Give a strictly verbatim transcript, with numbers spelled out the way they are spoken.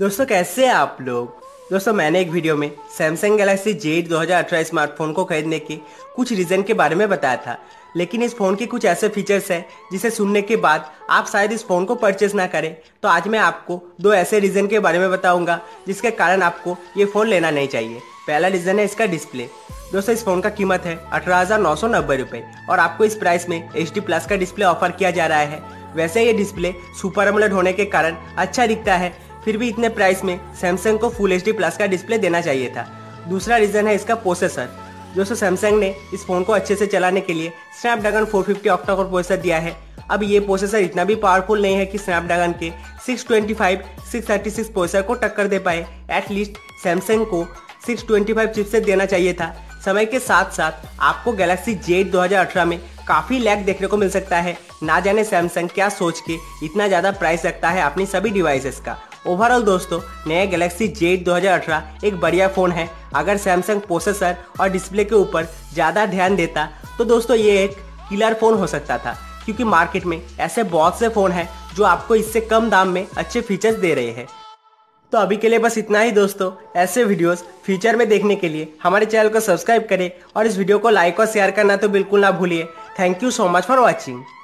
दोस्तों कैसे हैं आप लोग। दोस्तों मैंने एक वीडियो में सैमसंग गैलेक्सी Z दो हज़ार अठारह स्मार्टफोन को खरीदने के कुछ रीज़न के बारे में बताया था, लेकिन इस फ़ोन के कुछ ऐसे फीचर्स हैं जिसे सुनने के बाद आप शायद इस फ़ोन को परचेस ना करें। तो आज मैं आपको दो ऐसे रीज़न के बारे में बताऊंगा जिसके कारण आपको ये फ़ोन लेना नहीं चाहिए। पहला रीज़न है इसका डिस्प्ले। दोस्तों इस फ़ोन का कीमत है अठारह हज़ार नौ सौ नब्बे रुपये और आपको इस प्राइस में एच डी प्लस का डिस्प्ले ऑफर किया जा रहा है। वैसे ये डिस्प्ले सुपर एमोलेड होने के कारण अच्छा दिखता है, फिर भी इतने प्राइस में सैमसंग को फुल एच डी प्लस का डिस्प्ले देना चाहिए था। दूसरा रीज़न है इसका प्रोसेसर। दोस्तों सैमसंग ने इस फ़ोन को अच्छे से चलाने के लिए Snapdragon four fifty octa core processor दिया है। अब ये प्रोसेसर इतना भी पावरफुल नहीं है कि स्नैपड्रैगन के six two five, six thirty six processor को टक्कर दे पाए। एटलीस्ट सैमसंग को सिक्स टू फाइव चिपसेट देना चाहिए था। समय के साथ साथ आपको गैलेक्सी Z दो हज़ार अठारह में काफ़ी लैग देखने को मिल सकता है। ना जाने सैमसंग क्या सोच के इतना ज़्यादा प्राइस रखता है अपनी सभी डिवाइसेस का। ओवरऑल दोस्तों नया गैलेक्सी Z दो हज़ार अठारह एक बढ़िया फ़ोन है। अगर सैमसंग प्रोसेसर और डिस्प्ले के ऊपर ज़्यादा ध्यान देता तो दोस्तों ये एक किलर फ़ोन हो सकता था, क्योंकि मार्केट में ऐसे बहुत से फ़ोन हैं जो आपको इससे कम दाम में अच्छे फीचर्स दे रहे हैं। तो अभी के लिए बस इतना ही दोस्तों। ऐसे वीडियोस फ्यूचर में देखने के लिए हमारे चैनल को सब्सक्राइब करें और इस वीडियो को लाइक और शेयर करना तो बिल्कुल ना भूलिए। Thank you so much for watching.